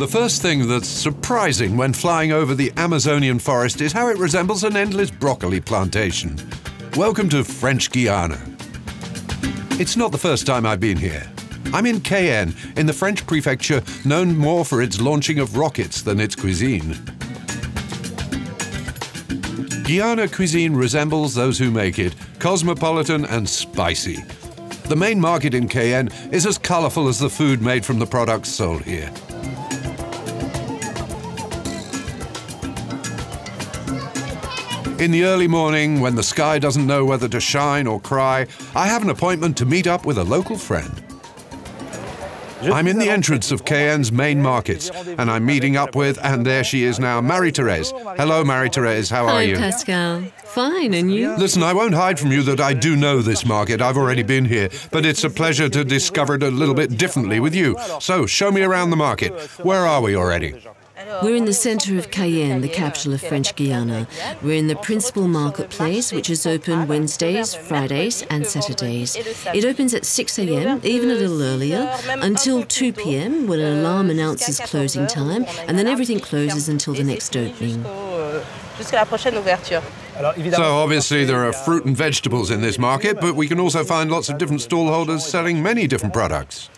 The first thing that's surprising when flying over the Amazonian forest is how it resembles an endless broccoli plantation. Welcome to French Guiana. It's not the first time I've been here. I'm in Cayenne, in the French prefecture, known more for its launching of rockets than its cuisine. Guiana cuisine resembles those who make it, cosmopolitan and spicy. The main market in Cayenne is as colorful as the food made from the products sold here. In the early morning, when the sky doesn't know whether to shine or cry, I have an appointment to meet up with a local friend. I'm in the entrance of Cayenne's main markets, and I'm meeting up with, and there she is now, Marie-Thérèse. Hello, Marie-Thérèse, how are you? Hi, Pascal. Fine, and you? Listen, I won't hide from you that I do know this market. I've already been here, but it's a pleasure to discover it a little bit differently with you. So, show me around the market. Where are we already? We're in the center of Cayenne, the capital of French Guiana. We're in the principal marketplace, which is open Wednesdays, Fridays, and Saturdays. It opens at 6 a.m., even a little earlier, until 2 p.m., when an alarm announces closing time, and then everything closes until the next opening. So obviously there are fruit and vegetables in this market, but we can also find lots of different stallholders selling many different products.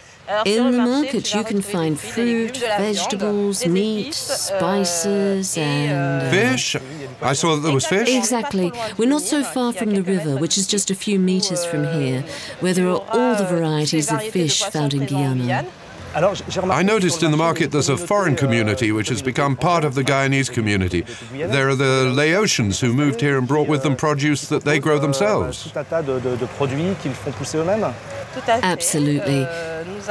In the market, you can find fruit, vegetables, meat, spices, and... Fish? I saw that there was fish. Exactly. We're not so far from the river, which is just a few meters from here, where there are all the varieties of fish found in Guyana. I noticed in the market there's a foreign community which has become part of the Guyanese community. There are the Laotians who moved here and brought with them produce that they grow themselves. Absolutely.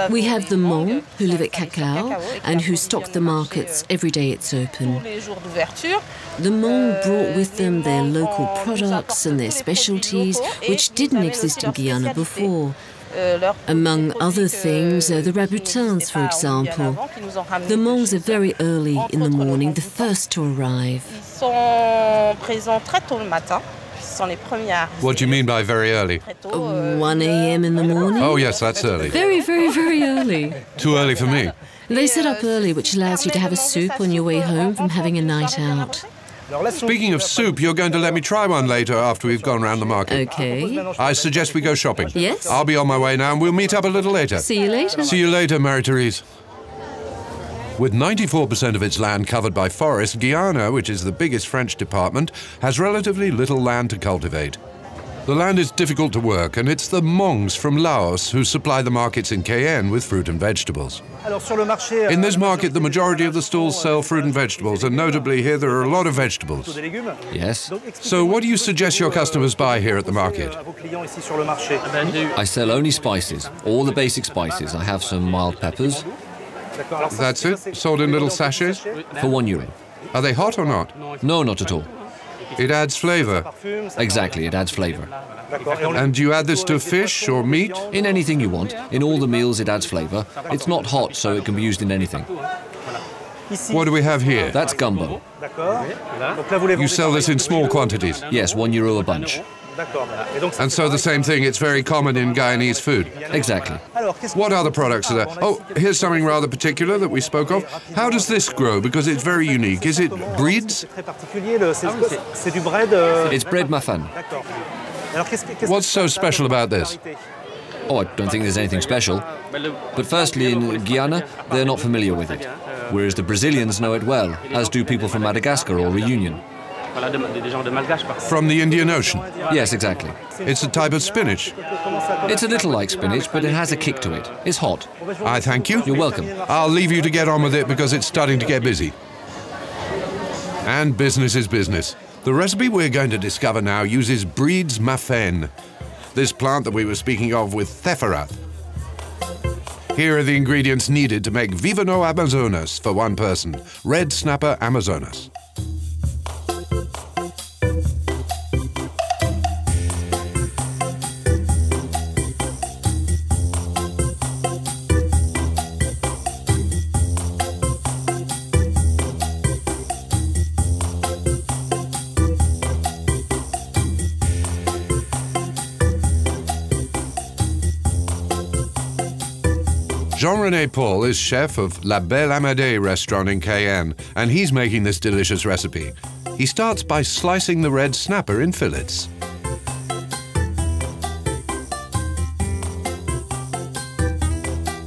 We have the Hmong, who live at Cacao, and who stock the markets every day it's open. The Hmong brought with them their local products and their specialties, which didn't exist in Guyana before. Among other things, the rambutans, for example. The Hmongs are very early in the morning, the first to arrive. What do you mean by very early? 1 a.m. in the morning. Oh, yes, that's early. Very, very, very early. Too early for me. They set up early, which allows you to have a soup on your way home from having a night out. Speaking of soup, you're going to let me try one later after we've gone round the market. Okay. I suggest we go shopping. Yes. I'll be on my way now and we'll meet up a little later. See you later. See you later, Marie-Thérèse. With 94% of its land covered by forest, Guyana, which is the biggest French department, has relatively little land to cultivate. The land is difficult to work, and it's the Hmongs from Laos who supply the markets in Cayenne with fruit and vegetables. In this market, the majority of the stalls sell fruit and vegetables, and notably here there are a lot of vegetables. Yes. So what do you suggest your customers buy here at the market? I sell only spices, all the basic spices. I have some mild peppers. That's it? Sold in little sachets? For €1. Are they hot or not? No, not at all. It adds flavour. Exactly, it adds flavour. And do you add this to fish or meat? In anything you want. In all the meals it adds flavour. It's not hot, so it can be used in anything. What do we have here? That's gumbo. You sell this in small quantities? Yes, €1 a bunch. And so the same thing, it's very common in Guyanese food. Exactly. What other products are there? Oh, here's something rather particular that we spoke of. How does this grow? Because it's very unique. Is it Bread's? It's Bread's Mafane. What's so special about this? Oh, I don't think there's anything special. But firstly, in Guyana, they're not familiar with it. Whereas the Brazilians know it well, as do people from Madagascar or Reunion. From the Indian Ocean? Yes, exactly. It's a type of spinach. It's a little like spinach, but it has a kick to it. It's hot. I thank you. You're welcome. I'll leave you to get on with it because it's starting to get busy. And business is business. The recipe we're going to discover now uses Bread's Mafane, this plant that we were speaking of with tephra. Here are the ingredients needed to make Vivaneau Amazonas for one person, red snapper Amazonas. Jean-René Paul is chef of La Belle Amadé restaurant in Cayenne, and he's making this delicious recipe. He starts by slicing the red snapper in fillets.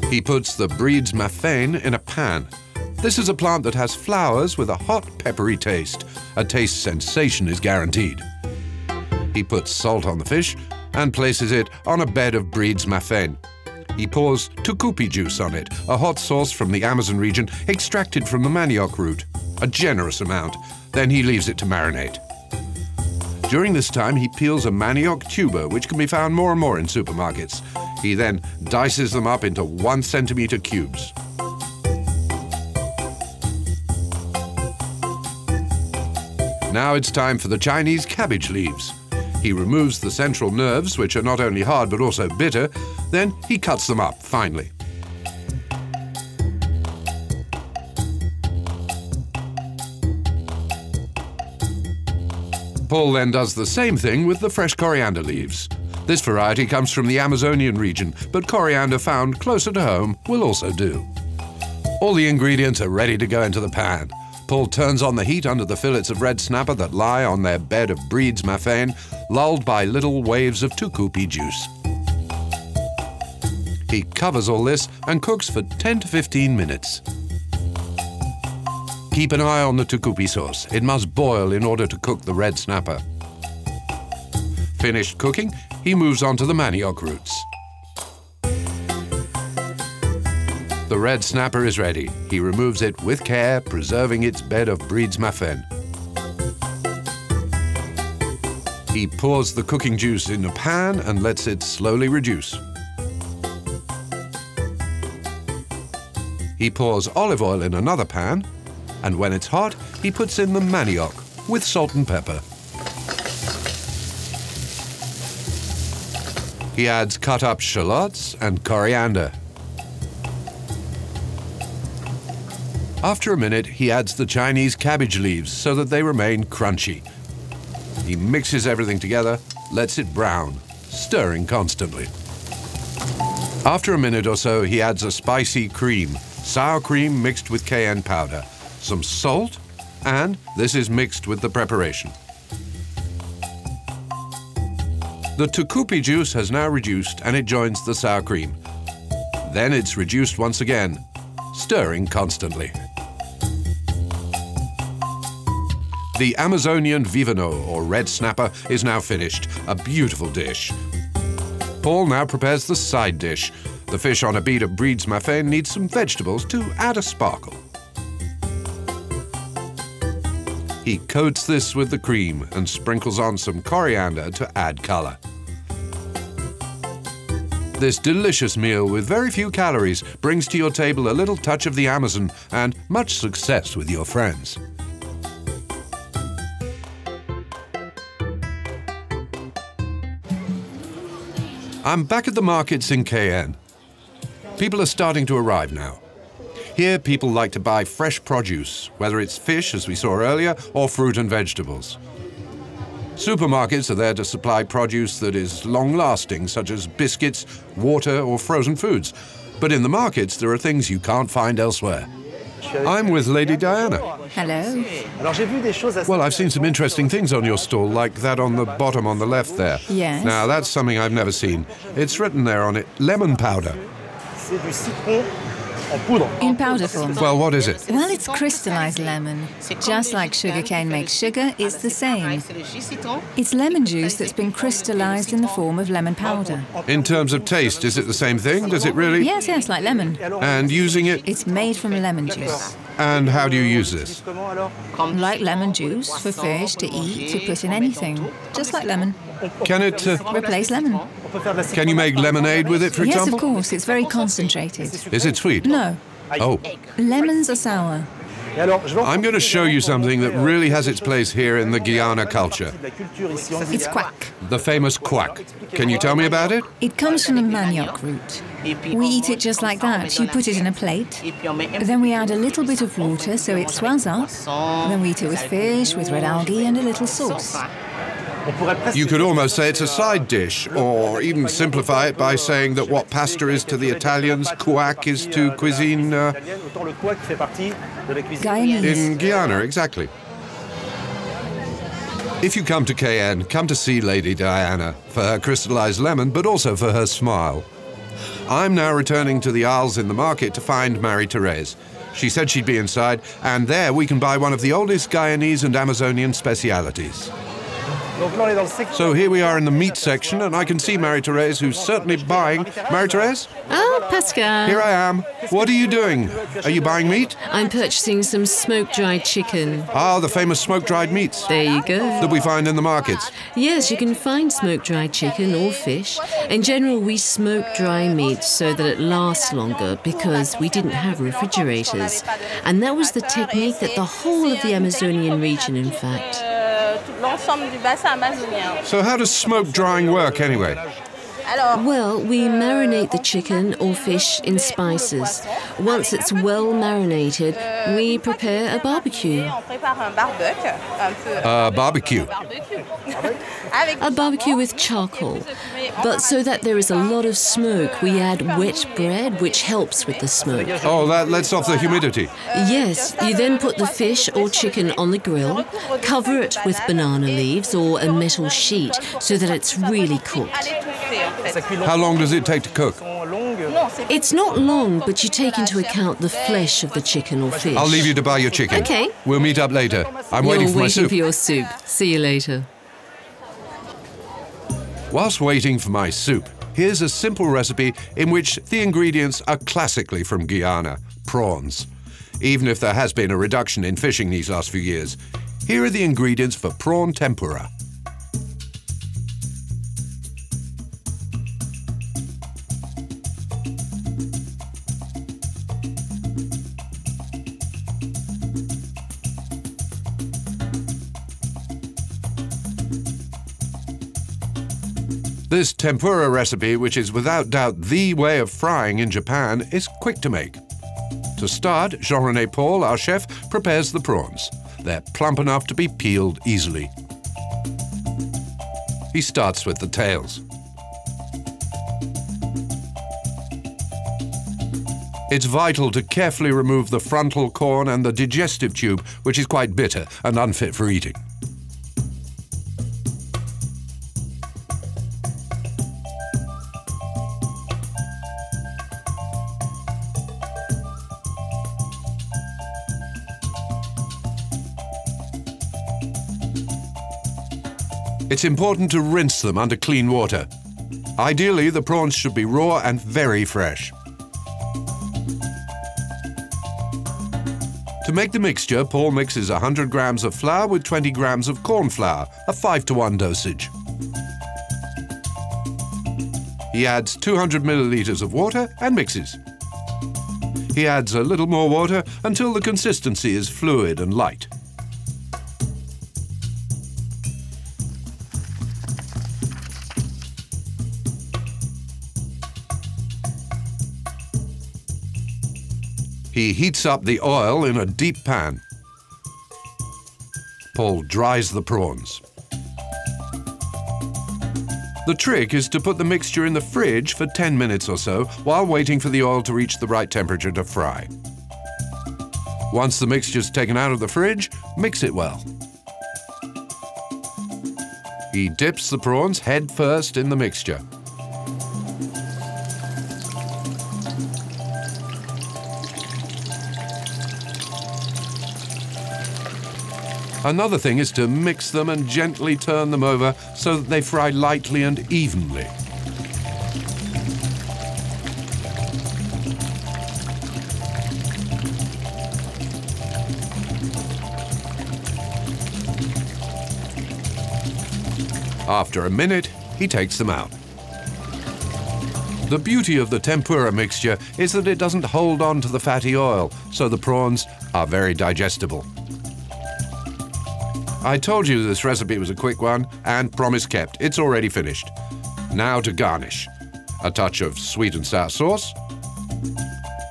He puts the Bread's Mafane in a pan. This is a plant that has flowers with a hot, peppery taste. A taste sensation is guaranteed. He puts salt on the fish and places it on a bed of Bread's Mafane. He pours tucupi juice on it, a hot sauce from the Amazon region extracted from the manioc root, a generous amount. Then he leaves it to marinate. During this time, he peels a manioc tuber, which can be found more and more in supermarkets. He then dices them up into 1 centimeter cubes. Now it's time for the Chinese cabbage leaves. He removes the central nerves, which are not only hard but also bitter. Then he cuts them up finely. Paul then does the same thing with the fresh coriander leaves. This variety comes from the Amazonian region, but coriander found closer to home will also do. All the ingredients are ready to go into the pan. Paul turns on the heat under the fillets of red snapper that lie on their bed of Bread's Mafane, lulled by little waves of tucupi juice. He covers all this and cooks for 10 to 15 minutes. Keep an eye on the tucupi sauce. It must boil in order to cook the red snapper. Finished cooking, he moves on to the manioc roots. The red snapper is ready. He removes it with care, preserving its bed of Bread's Mafane. He pours the cooking juice in the pan and lets it slowly reduce. He pours olive oil in another pan, and when it's hot, he puts in the manioc with salt and pepper. He adds cut-up shallots and coriander. After a minute, he adds the Chinese cabbage leaves so that they remain crunchy. He mixes everything together, lets it brown, stirring constantly. After a minute or so, he adds a spicy cream, sour cream mixed with cayenne powder, some salt, and this is mixed with the preparation. The tucupi juice has now reduced and it joins the sour cream. Then it's reduced once again, stirring constantly. The Amazonian Vivaneau, or red snapper, is now finished, a beautiful dish. Paul now prepares the side dish. The fish on a bead of Bread's Mafane needs some vegetables to add a sparkle. He coats this with the cream and sprinkles on some coriander to add color. This delicious meal with very few calories brings to your table a little touch of the Amazon and much success with your friends. I'm back at the markets in Cayenne. People are starting to arrive now. Here, people like to buy fresh produce, whether it's fish, as we saw earlier, or fruit and vegetables. Supermarkets are there to supply produce that is long-lasting, such as biscuits, water, or frozen foods. But in the markets, there are things you can't find elsewhere. I'm with Lady Diana. Hello. Well, I've seen some interesting things on your stall, like that on the bottom on the left there. Yes. Now, that's something I've never seen. It's written there on it, lemon powder. In powder form. Well, what is it? Well, it's crystallized lemon. Just like sugarcane makes sugar, it's the same. It's lemon juice that's been crystallized in the form of lemon powder. In terms of taste, is it the same thing? Does it really? Yes, yes, like lemon. And using it? It's made from lemon juice. And how do you use this? Like lemon juice, for fish, to eat, to put in anything. Just like lemon. Can it... replace lemon. Can you make lemonade with it, for example? Yes, of course. It's very concentrated. Is it sweet? No. Oh. Lemons are sour. I'm going to show you something that really has its place here in the Guiana culture. It's quack. The famous quack. Can you tell me about it? It comes from the manioc root. We eat it just like that. You put it in a plate. Then we add a little bit of water so it swells up. Then we eat it with fish, with red algae and a little sauce. You could almost say it's a side dish, or even simplify it by saying that what pasta is to the Italians, quack is to cuisine... in Guiana, exactly. If you come to Cayenne, come to see Lady Diana, for her crystallized lemon, but also for her smile. I'm now returning to the aisles in the market to find Marie-Thérèse. She said she'd be inside, and there we can buy one of the oldest Guyanese and Amazonian specialities. So here we are in the meat section, and I can see Marie-Thérèse, who's certainly buying... Marie-Thérèse? Oh, Pascal. Here I am. What are you doing? Are you buying meat? I'm purchasing some smoke-dried chicken. Ah, the famous smoke-dried meats. There you go. That we find in the markets. Yes, you can find smoke-dried chicken or fish. In general, we smoke dry meat so that it lasts longer because we didn't have refrigerators. And that was the technique that the whole of the Amazonian region, in fact. So how does smoke drying work, anyway? Well, we marinate the chicken or fish in spices. Once it's well marinated, we prepare a barbecue. A barbecue? A barbecue with charcoal. But so that there is a lot of smoke, we add wet bread, which helps with the smoke. Oh, that lets off the humidity. Yes, you then put the fish or chicken on the grill, cover it with banana leaves or a metal sheet so that it's really cooked. How long does it take to cook? It's not long, but you take into account the flesh of the chicken or fish. I'll leave you to buy your chicken. Okay. We'll meet up later. I'm waiting for my soup. You're waiting for your soup. See you later. Whilst waiting for my soup, here's a simple recipe in which the ingredients are classically from Guyana, prawns. Even if there has been a reduction in fishing these last few years, here are the ingredients for prawn tempura. This tempura recipe, which is without doubt the way of frying in Japan, is quick to make. To start, Jean-René Paul, our chef, prepares the prawns. They're plump enough to be peeled easily. He starts with the tails. It's vital to carefully remove the frontal corn and the digestive tube, which is quite bitter and unfit for eating. It's important to rinse them under clean water. Ideally, the prawns should be raw and very fresh. To make the mixture, Paul mixes 100 grams of flour with 20 grams of corn flour, a 5-to-1 dosage. He adds 200 milliliters of water and mixes. He adds a little more water until the consistency is fluid and light. He heats up the oil in a deep pan. Paul dries the prawns. The trick is to put the mixture in the fridge for 10 minutes or so while waiting for the oil to reach the right temperature to fry. Once the mixture's taken out of the fridge, mix it well. He dips the prawns head first in the mixture. Another thing is to mix them and gently turn them over so that they fry lightly and evenly. After a minute, he takes them out. The beauty of the tempura mixture is that it doesn't hold on to the fatty oil, so the prawns are very digestible. I told you this recipe was a quick one, and promise kept, it's already finished. Now to garnish. A touch of sweet and sour sauce,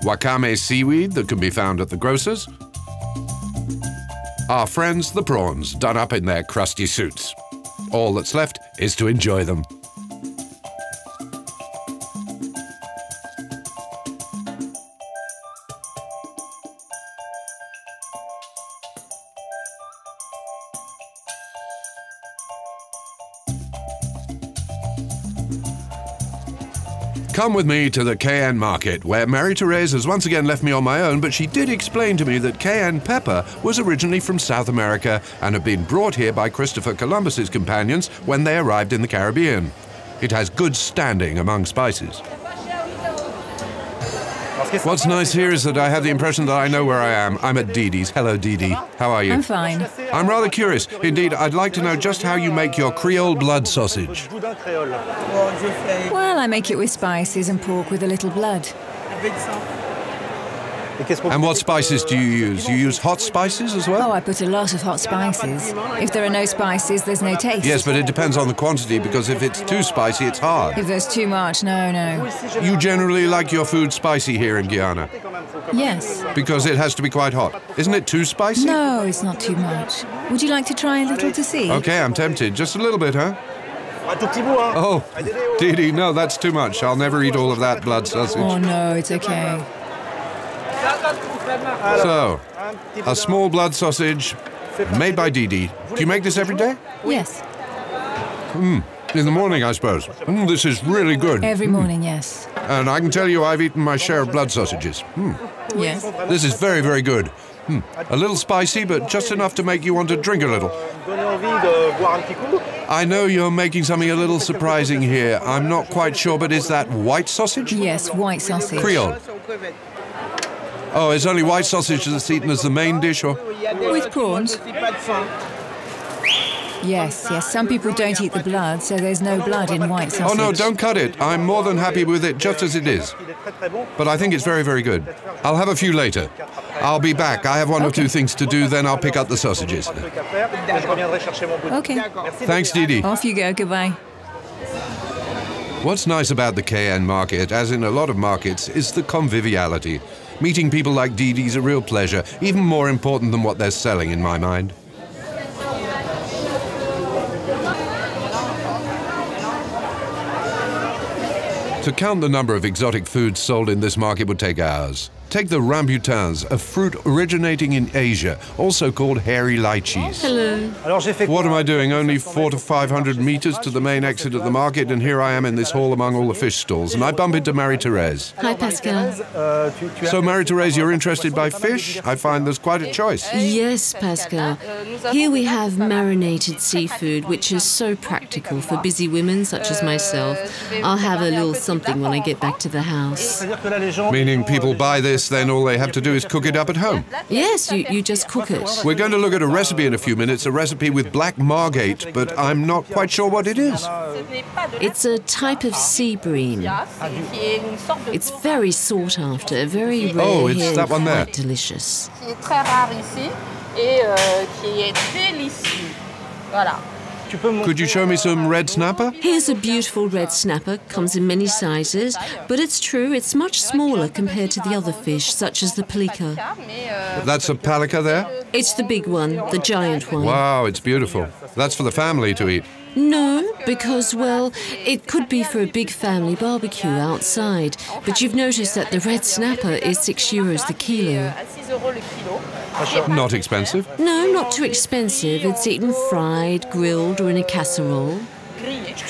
wakame seaweed that can be found at the grocer's, our friends the prawns done up in their crusty suits. All that's left is to enjoy them. Come with me to the Cayenne market, where Marie-Thérèse has once again left me on my own, but she did explain to me that Cayenne pepper was originally from South America and had been brought here by Christopher Columbus's companions when they arrived in the Caribbean. It has good standing among spices. What's nice here is that I have the impression that I know where I am. I'm at Didi's. Hello, Didi. How are you? I'm fine. I'm rather curious. Indeed, I'd like to know just how you make your Creole blood sausage. Well, I make it with spices and pork with a little blood. And what spices do you use? You use hot spices as well? Oh, I put a lot of hot spices. If there are no spices, there's no taste. Yes, but it depends on the quantity, because if it's too spicy, it's hard. If there's too much, no. You generally like your food spicy here in Guyana? Yes. Because it has to be quite hot. Isn't it too spicy? No, it's not too much. Would you like to try a little to see? Okay, I'm tempted. Just a little bit, huh? Oh, Didi, no, that's too much. I'll never eat all of that blood sausage. Oh, no, it's okay. So, a small blood sausage made by Didi. Do you make this every day? Yes. In the morning, I suppose. This is really good. Every morning, yes. And I can tell you I've eaten my share of blood sausages. Yes. This is very, very good. A little spicy, but just enough to make you want to drink a little. I know you're making something a little surprising here. I'm not quite sure, but is that white sausage? Yes, white sausage. Creole. Oh, it's only white sausage that's eaten as the main dish, or...? With prawns. Yes. Some people don't eat the blood, so there's no blood in white sausage. Oh, no, don't cut it. I'm more than happy with it just as it is. But I think it's very, very good. I'll have a few later. I'll be back. I have one or two things to do, then I'll pick up the sausages. Okay. Thanks, Didi. Off you go. Goodbye. What's nice about the Cayenne market, as in a lot of markets, is the conviviality. Meeting people like Didi's a real pleasure, even more important than what they're selling in my mind. To count the number of exotic foods sold in this market would take hours. Take the rambutans, a fruit originating in Asia, also called hairy lychees. Hello. What am I doing? Only 400 to 500 meters to the main exit of the market, and here I am in this hall among all the fish stalls, and I bump into Marie-Thérèse. Hi, Pascal. So, Marie-Thérèse, you're interested by fish? I find there's quite a choice. Yes, Pascal. Here we have marinated seafood, which is so practical for busy women such as myself. I'll have a little something when I get back to the house. Meaning people buy this, then all they have to do is cook it up at home? Yes, you just cook it. We're going to look at a recipe in a few minutes, a recipe with Black Margate, but I'm not quite sure what it is. It's a type of sea bream. It's very sought after, very rare. Oh, it's here, that one there. Quite delicious. Could you show me some red snapper? Here's a beautiful red snapper, comes in many sizes, but it's true, it's much smaller compared to the other fish, such as the palika. That's a palika there? It's the big one, the giant one. Wow, it's beautiful. That's for the family to eat. No, because, well, it could be for a big family barbecue outside, but you've noticed that the red snapper is €6 the kilo. Not expensive? No, not too expensive. It's eaten fried, grilled, or in a casserole.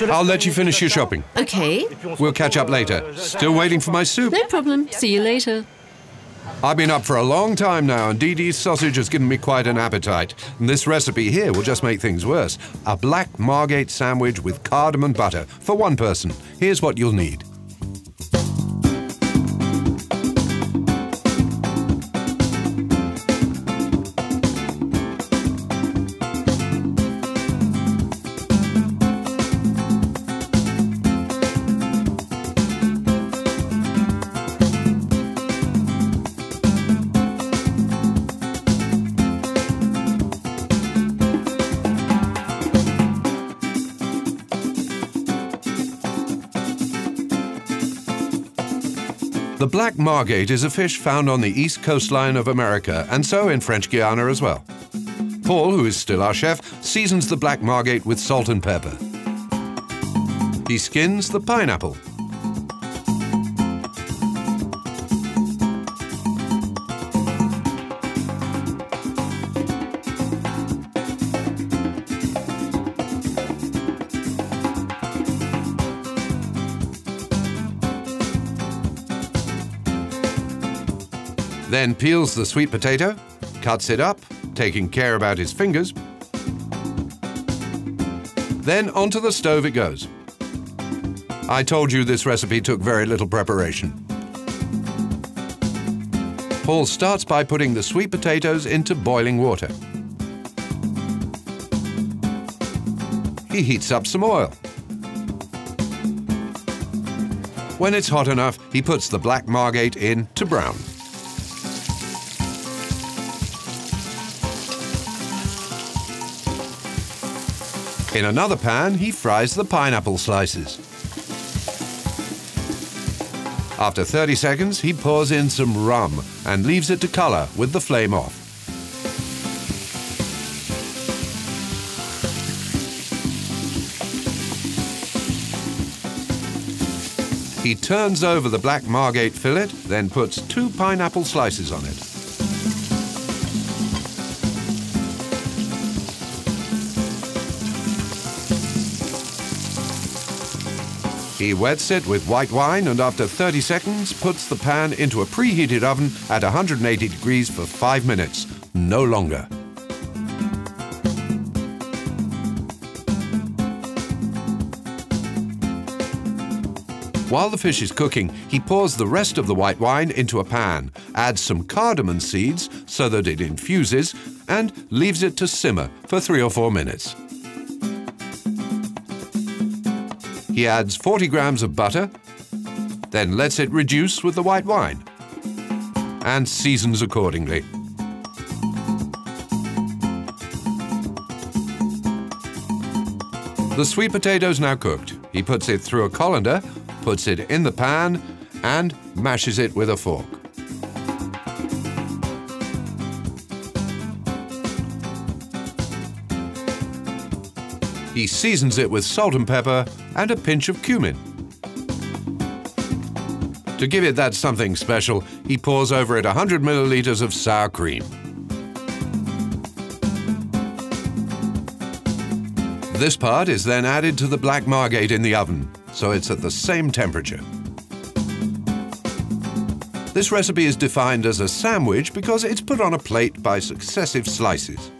I'll let you finish your shopping. Okay. We'll catch up later. Still waiting for my soup. No problem. See you later. I've been up for a long time now, and Didi's sausage has given me quite an appetite. And this recipe here will just make things worse. A Black Margate sandwich with cardamom and butter for one person. Here's what you'll need. The Black Margate is a fish found on the east coastline of America, and so in French Guiana as well. Paul, who is still our chef, seasons the black margate with salt and pepper. He skins the pineapple. Then peels the sweet potato, cuts it up, taking care about his fingers. Then onto the stove it goes. I told you this recipe took very little preparation. Paul starts by putting the sweet potatoes into boiling water. He heats up some oil. When it's hot enough, he puts the black margate in to brown. In another pan, he fries the pineapple slices. After 30 seconds, he pours in some rum and leaves it to color with the flame off. He turns over the black margate fillet, then puts 2 pineapple slices on it. He wets it with white wine and after 30 seconds puts the pan into a preheated oven at 180 degrees for 5 minutes, no longer. While the fish is cooking, he pours the rest of the white wine into a pan, adds some cardamom seeds so that it infuses, and leaves it to simmer for 3 or 4 minutes. He adds 40 grams of butter, then lets it reduce with the white wine and seasons accordingly. The sweet potato's now cooked. He puts it through a colander, puts it in the pan and mashes it with a fork. He seasons it with salt and pepper and a pinch of cumin. To give it that something special, he pours over it 100 milliliters of sour cream. This part is then added to the black margate in the oven, so it's at the same temperature. This recipe is defined as a sandwich because it's put on a plate by successive slices.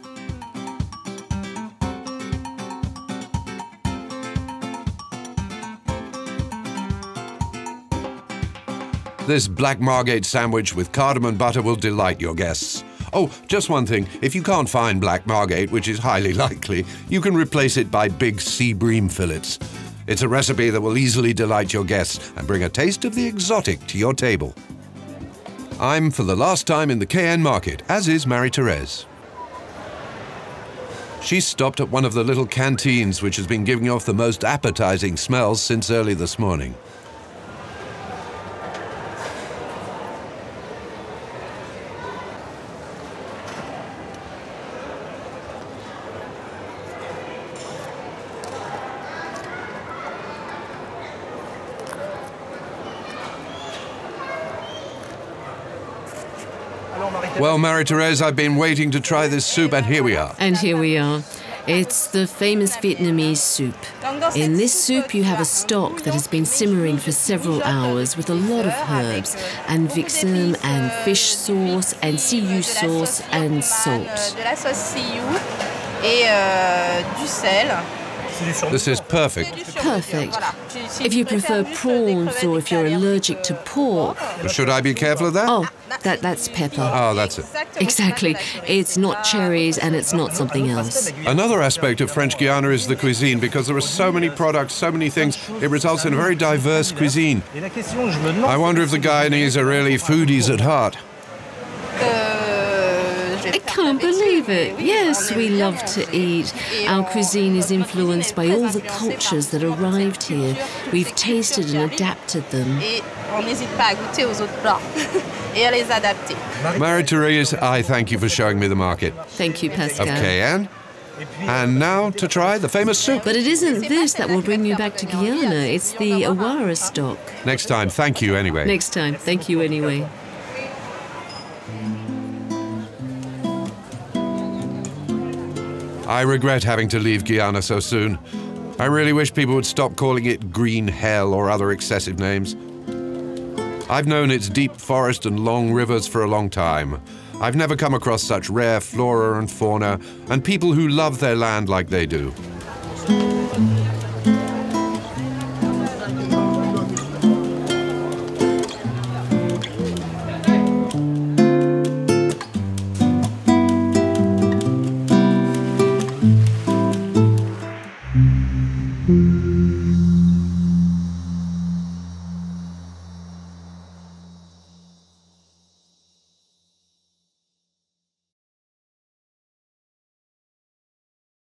This black margate sandwich with cardamom butter will delight your guests. Oh, just one thing, if you can't find black margate, which is highly likely, you can replace it by big sea bream fillets. It's a recipe that will easily delight your guests and bring a taste of the exotic to your table. I'm for the last time in the Cayenne market, as is Marie-Thérèse. She stopped at one of the little canteens which has been giving off the most appetizing smells since early this morning. Well, Marie-Thérèse, I've been waiting to try this soup, and here we are. And here we are. It's the famous Vietnamese soup. In this soup, you have a stock that has been simmering for several hours with a lot of herbs, and vixen, and fish sauce, and siu sauce, and salt. This is perfect. Perfect. If you prefer prawns or if you're allergic to pork... Should I be careful of that? Oh, that's pepper. Oh, that's it. Exactly. It's not cherries and it's not something else. Another aspect of French Guiana is the cuisine, because there are so many products, so many things. It results in a very diverse cuisine. I wonder if the Guyanese are really foodies at heart. I can't believe it. Yes, we love to eat. Our cuisine is influenced by all the cultures that arrived here. We've tasted and adapted them. Marie-Thérèse, I thank you for showing me the market. Thank you, Pascal. Of Cayenne. And now to try the famous soup. But it isn't this that will bring you back to Guyana. It's the awara stock. Next time, thank you anyway. Next time, thank you anyway. I regret having to leave Guyana so soon. I really wish people would stop calling it green hell or other excessive names. I've known its deep forest and long rivers for a long time. I've never come across such rare flora and fauna and people who love their land like they do.